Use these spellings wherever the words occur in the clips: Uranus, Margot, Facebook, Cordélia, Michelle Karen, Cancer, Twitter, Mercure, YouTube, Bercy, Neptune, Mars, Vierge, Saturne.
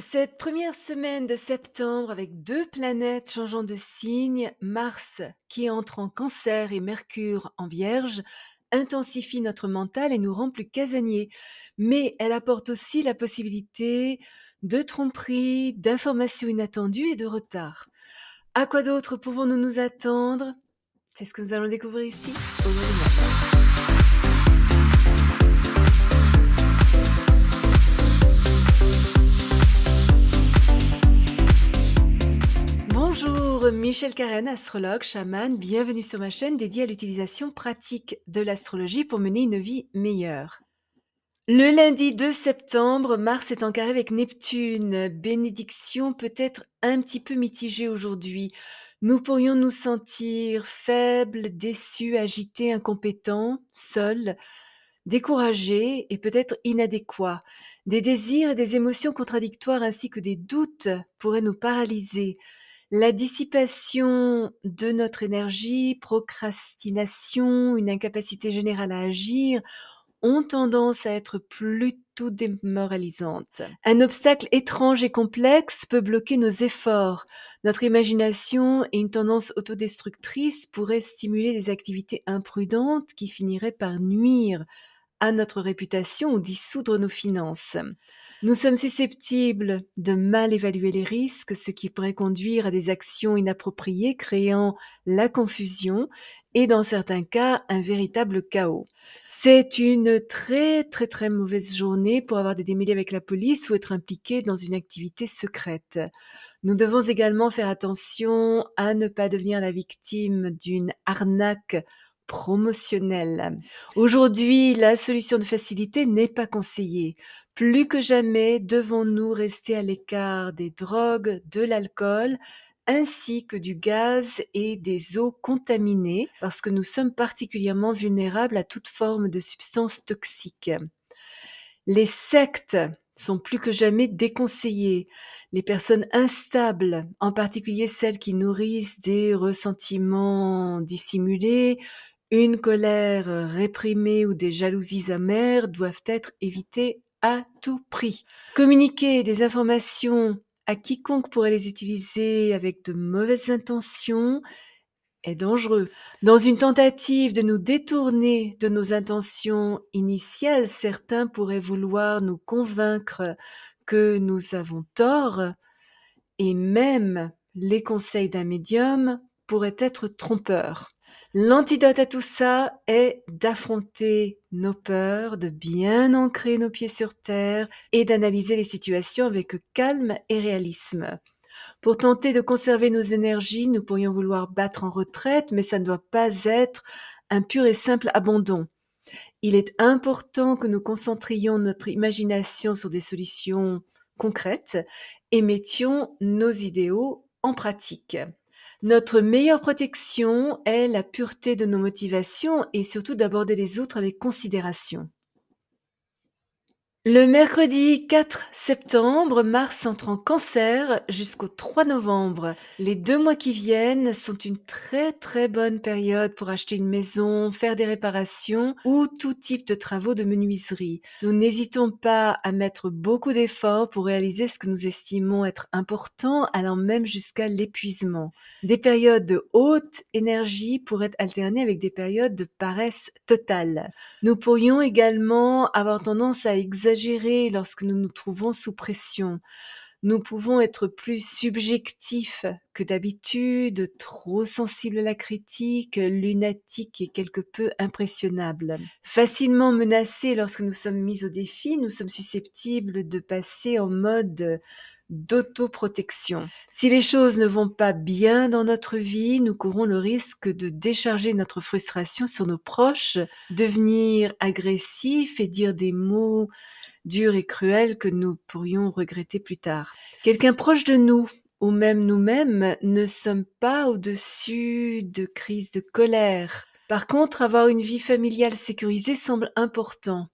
Cette première semaine de septembre avec deux planètes changeant de signe, Mars qui entre en Cancer et Mercure en Vierge, intensifie notre mental et nous rend plus casaniers. Mais elle apporte aussi la possibilité de tromperies, d'informations inattendues et de retard. À quoi d'autre pouvons-nous nous attendre? C'est ce que nous allons découvrir ici aujourd'hui. Bonjour, Michelle Karen, astrologue, chamane, bienvenue sur ma chaîne dédiée à l'utilisation pratique de l'astrologie pour mener une vie meilleure. Le lundi 2 septembre, Mars est en carré avec Neptune, bénédiction peut-être un petit peu mitigée aujourd'hui. Nous pourrions nous sentir faibles, déçus, agités, incompétents, seuls, découragés et peut-être inadéquats. Des désirs et des émotions contradictoires ainsi que des doutes pourraient nous paralyser. La dissipation de notre énergie, procrastination, une incapacité générale à agir ont tendance à être plutôt démoralisantes. Un obstacle étrange et complexe peut bloquer nos efforts. Notre imagination et une tendance autodestructrice pourraient stimuler des activités imprudentes qui finiraient par nuire à notre réputation ou dissoudre nos finances. Nous sommes susceptibles de mal évaluer les risques, ce qui pourrait conduire à des actions inappropriées, créant la confusion et dans certains cas, un véritable chaos. C'est une très mauvaise journée pour avoir des démêlés avec la police ou être impliqué dans une activité secrète. Nous devons également faire attention à ne pas devenir la victime d'une arnaque promotionnelle. Aujourd'hui, la solution de facilité n'est pas conseillée. Plus que jamais, devons-nous rester à l'écart des drogues, de l'alcool, ainsi que du gaz et des eaux contaminées, parce que nous sommes particulièrement vulnérables à toute forme de substances toxiques. Les sectes sont plus que jamais déconseillées. Les personnes instables, en particulier celles qui nourrissent des ressentiments dissimulés, une colère réprimée ou des jalousies amères doivent être évitées à tout prix. Communiquer des informations à quiconque pourrait les utiliser avec de mauvaises intentions est dangereux. Dans une tentative de nous détourner de nos intentions initiales, certains pourraient vouloir nous convaincre que nous avons tort et même les conseils d'un médium pourraient être trompeurs. L'antidote à tout ça est d'affronter nos peurs, de bien ancrer nos pieds sur terre et d'analyser les situations avec calme et réalisme. Pour tenter de conserver nos énergies, nous pourrions vouloir battre en retraite, mais ça ne doit pas être un pur et simple abandon. Il est important que nous concentrions notre imagination sur des solutions concrètes et mettions nos idéaux en pratique. Notre meilleure protection est la pureté de nos motivations et surtout d'aborder les autres avec considération. Le mercredi 4 septembre, Mars entre en Cancer jusqu'au 3 novembre. Les 2 mois qui viennent sont une très bonne période pour acheter une maison, faire des réparations ou tout type de travaux de menuiserie. Nous n'hésitons pas à mettre beaucoup d'efforts pour réaliser ce que nous estimons être important, allant même jusqu'à l'épuisement. Des périodes de haute énergie pourraient alterner avec des périodes de paresse totale. Nous pourrions également avoir tendance à exagérer lorsque nous nous trouvons sous pression. Nous pouvons être plus subjectifs que d'habitude, trop sensibles à la critique, lunatiques et quelque peu impressionnables. Facilement menacés lorsque nous sommes mis au défi, nous sommes susceptibles de passer en mode d'autoprotection. Si les choses ne vont pas bien dans notre vie, nous courons le risque de décharger notre frustration sur nos proches, devenir agressifs et dire des mots durs et cruels que nous pourrions regretter plus tard. Quelqu'un proche de nous, ou même nous-mêmes, ne sommes pas au-dessus de crises de colère. Par contre, avoir une vie familiale sécurisée semble important.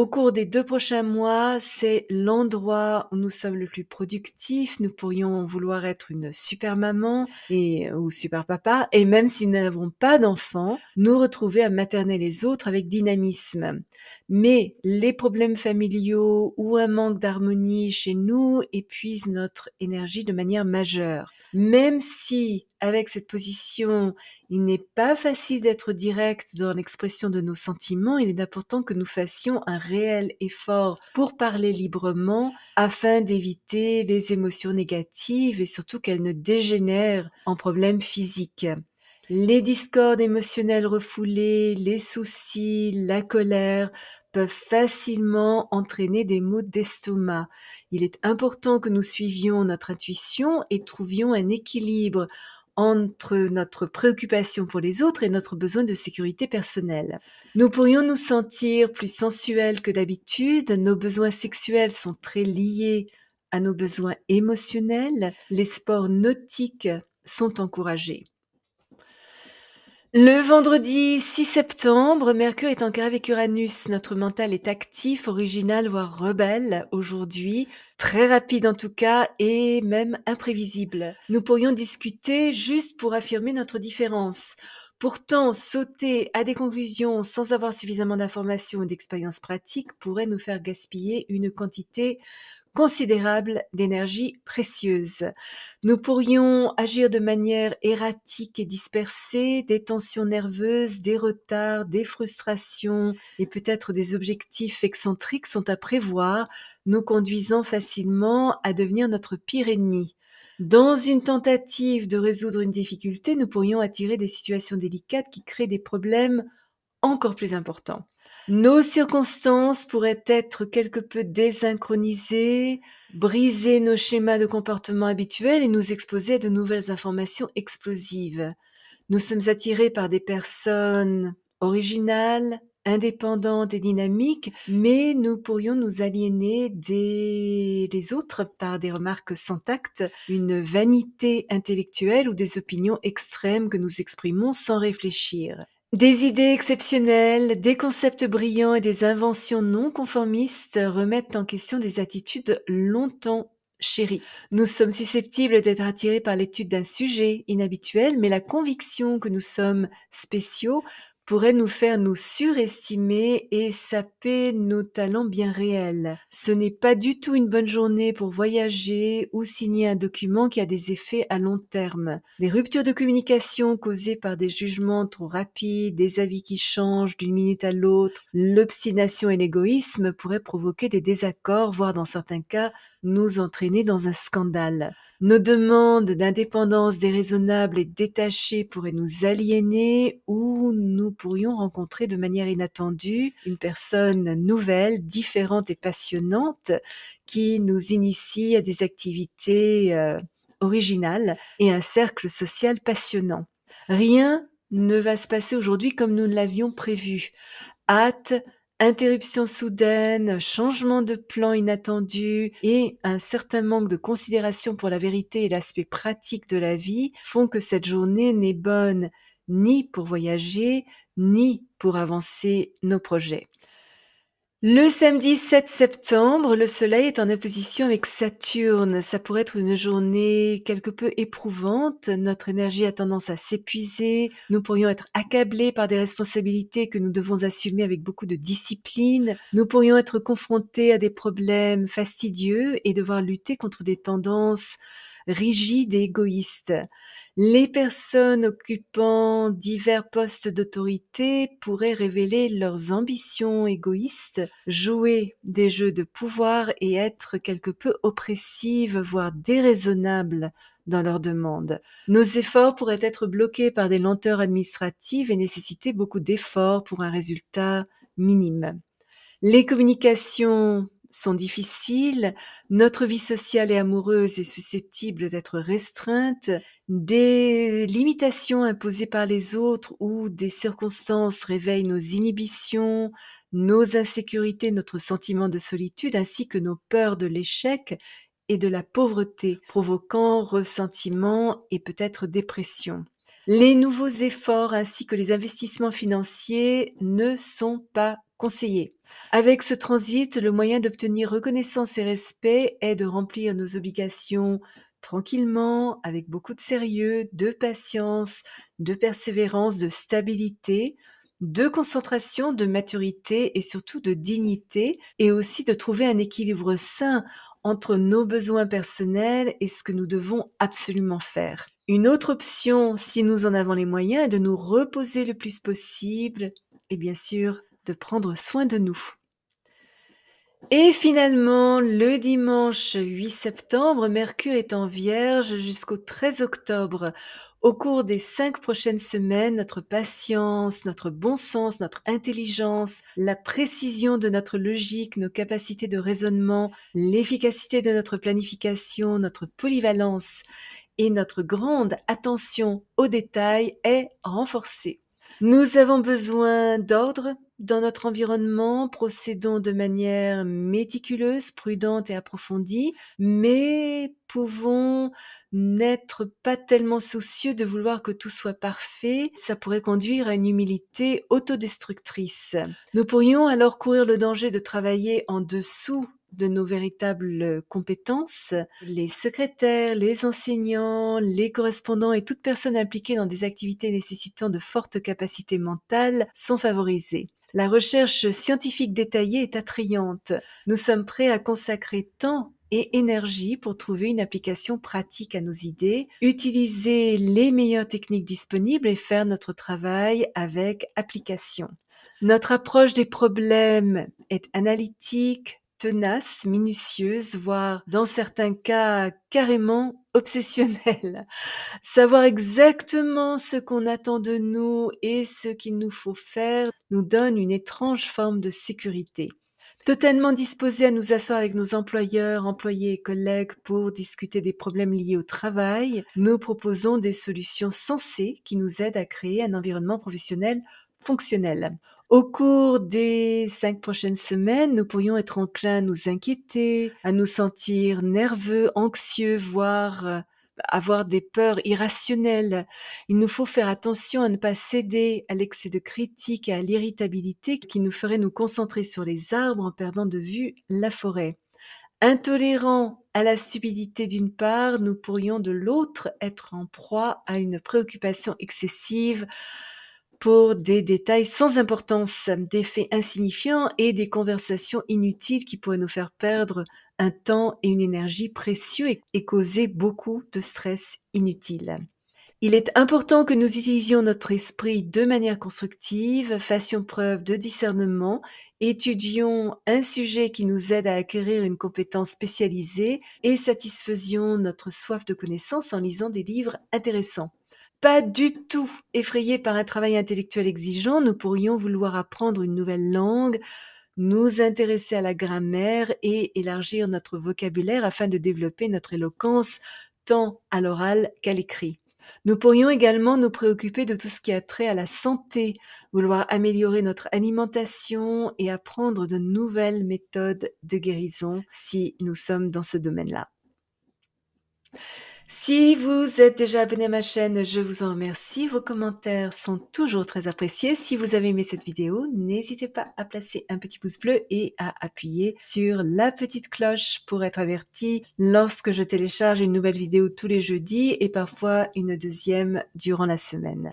Au cours des 2 prochains mois, c'est l'endroit où nous sommes le plus productifs. Nous pourrions vouloir être une super maman ou super papa. Et même si nous n'avons pas d'enfants, nous retrouver à materner les autres avec dynamisme. Mais les problèmes familiaux ou un manque d'harmonie chez nous épuisent notre énergie de manière majeure. Même si, avec cette position, il n'est pas facile d'être direct dans l'expression de nos sentiments, il est important que nous fassions un réel effort pour parler librement afin d'éviter les émotions négatives et surtout qu'elles ne dégénèrent en problèmes physiques. Les discordes émotionnelles refoulées, les soucis, la colère peuvent facilement entraîner des maux d'estomac. Il est important que nous suivions notre intuition et trouvions un équilibre entre notre préoccupation pour les autres et notre besoin de sécurité personnelle. Nous pourrions nous sentir plus sensuels que d'habitude. Nos besoins sexuels sont très liés à nos besoins émotionnels. Les sports nautiques sont encouragés. Le vendredi 6 septembre, Mercure est en carré avec Uranus. Notre mental est actif, original, voire rebelle aujourd'hui. Très rapide en tout cas et même imprévisible. Nous pourrions discuter juste pour affirmer notre différence. Pourtant, sauter à des conclusions sans avoir suffisamment d'informations ou d'expériences pratiques pourrait nous faire gaspiller une quantité considérable d'énergie précieuse. Nous pourrions agir de manière erratique et dispersée, des tensions nerveuses, des retards, des frustrations et peut-être des objectifs excentriques sont à prévoir, nous conduisant facilement à devenir notre pire ennemi. Dans une tentative de résoudre une difficulté, nous pourrions attirer des situations délicates qui créent des problèmes encore plus importants. Nos circonstances pourraient être quelque peu désynchronisées, briser nos schémas de comportement habituels et nous exposer à de nouvelles informations explosives. Nous sommes attirés par des personnes originales, indépendantes et dynamiques, mais nous pourrions nous aliéner des autres par des remarques sans tact, une vanité intellectuelle ou des opinions extrêmes que nous exprimons sans réfléchir. Des idées exceptionnelles, des concepts brillants et des inventions non conformistes remettent en question des attitudes longtemps chéries. Nous sommes susceptibles d'être attirés par l'étude d'un sujet inhabituel, mais la conviction que nous sommes spéciaux pourrait nous faire nous surestimer et saper nos talents bien réels. Ce n'est pas du tout une bonne journée pour voyager ou signer un document qui a des effets à long terme. Les ruptures de communication causées par des jugements trop rapides, des avis qui changent d'une minute à l'autre, l'obstination et l'égoïsme pourraient provoquer des désaccords, voire dans certains cas, nous entraîner dans un scandale. Nos demandes d'indépendance déraisonnables et détachées pourraient nous aliéner ou nous pourrions rencontrer de manière inattendue une personne nouvelle, différente et passionnante qui nous initie à des activités originales et un cercle social passionnant. Rien ne va se passer aujourd'hui comme nous l'avions prévu. Hâte, interruption soudaine, changement de plan inattendu et un certain manque de considération pour la vérité et l'aspect pratique de la vie font que cette journée n'est bonne ni pour voyager, ni pour avancer nos projets. Le samedi 7 septembre, le soleil est en opposition avec Saturne. Ça pourrait être une journée quelque peu éprouvante. Notre énergie a tendance à s'épuiser. Nous pourrions être accablés par des responsabilités que nous devons assumer avec beaucoup de discipline. Nous pourrions être confrontés à des problèmes fastidieux et devoir lutter contre des tendances rigides et égoïstes. Les personnes occupant divers postes d'autorité pourraient révéler leurs ambitions égoïstes, jouer des jeux de pouvoir et être quelque peu oppressives, voire déraisonnables dans leurs demandes. Nos efforts pourraient être bloqués par des lenteurs administratives et nécessiter beaucoup d'efforts pour un résultat minime. Les communications sont difficiles, notre vie sociale et amoureuse est susceptible d'être restreinte, des limitations imposées par les autres ou des circonstances réveillent nos inhibitions, nos insécurités, notre sentiment de solitude ainsi que nos peurs de l'échec et de la pauvreté, provoquant ressentiment et peut-être dépression. Les nouveaux efforts ainsi que les investissements financiers ne sont pas conseillés. Avec ce transit, le moyen d'obtenir reconnaissance et respect est de remplir nos obligations tranquillement, avec beaucoup de sérieux, de patience, de persévérance, de stabilité, de concentration, de maturité et surtout de dignité, et aussi de trouver un équilibre sain entre nos besoins personnels et ce que nous devons absolument faire. Une autre option, si nous en avons les moyens, est de nous reposer le plus possible et bien sûr de prendre soin de nous. Et finalement, le dimanche 8 septembre, Mercure est en Vierge jusqu'au 13 octobre. Au cours des 5 prochaines semaines, notre patience, notre bon sens, notre intelligence, la précision de notre logique, nos capacités de raisonnement, l'efficacité de notre planification, notre polyvalence et notre grande attention aux détails est renforcée. Nous avons besoin d'ordre dans notre environnement, procédons de manière méticuleuse, prudente et approfondie, mais pouvons n'être pas tellement soucieux de vouloir que tout soit parfait. Ça pourrait conduire à une humilité autodestructrice. Nous pourrions alors courir le danger de travailler en dessous de nos véritables compétences. Les secrétaires, les enseignants, les correspondants et toute personne impliquée dans des activités nécessitant de fortes capacités mentales sont favorisées. La recherche scientifique détaillée est attrayante. Nous sommes prêts à consacrer temps et énergie pour trouver une application pratique à nos idées, utiliser les meilleures techniques disponibles et faire notre travail avec application. Notre approche des problèmes est analytique, tenace, minutieuse, voire dans certains cas carrément obsessionnelle. Savoir exactement ce qu'on attend de nous et ce qu'il nous faut faire nous donne une étrange forme de sécurité. Totalement disposés à nous asseoir avec nos employeurs, employés et collègues pour discuter des problèmes liés au travail, nous proposons des solutions sensées qui nous aident à créer un environnement professionnel fonctionnel. Au cours des 5 prochaines semaines, nous pourrions être enclins à nous inquiéter, à nous sentir nerveux, anxieux, voire avoir des peurs irrationnelles. Il nous faut faire attention à ne pas céder à l'excès de critique et à l'irritabilité qui nous ferait nous concentrer sur les arbres en perdant de vue la forêt. Intolérants à la stupidité d'une part, nous pourrions de l'autre être en proie à une préoccupation excessive pour des détails sans importance, des faits insignifiants et des conversations inutiles qui pourraient nous faire perdre un temps et une énergie précieux et causer beaucoup de stress inutile. Il est important que nous utilisions notre esprit de manière constructive, fassions preuve de discernement, étudions un sujet qui nous aide à acquérir une compétence spécialisée et satisfaisions notre soif de connaissance en lisant des livres intéressants. Pas du tout effrayés par un travail intellectuel exigeant, nous pourrions vouloir apprendre une nouvelle langue, nous intéresser à la grammaire et élargir notre vocabulaire afin de développer notre éloquence tant à l'oral qu'à l'écrit. Nous pourrions également nous préoccuper de tout ce qui a trait à la santé, vouloir améliorer notre alimentation et apprendre de nouvelles méthodes de guérison si nous sommes dans ce domaine-là. Si vous êtes déjà abonné à ma chaîne, je vous en remercie. Vos commentaires sont toujours très appréciés. Si vous avez aimé cette vidéo, n'hésitez pas à placer un petit pouce bleu et à appuyer sur la petite cloche pour être averti lorsque je télécharge une nouvelle vidéo tous les jeudis et parfois une deuxième durant la semaine.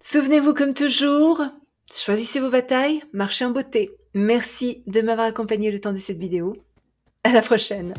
Souvenez-vous comme toujours, choisissez vos batailles, marchez en beauté. Merci de m'avoir accompagné le temps de cette vidéo. À la prochaine!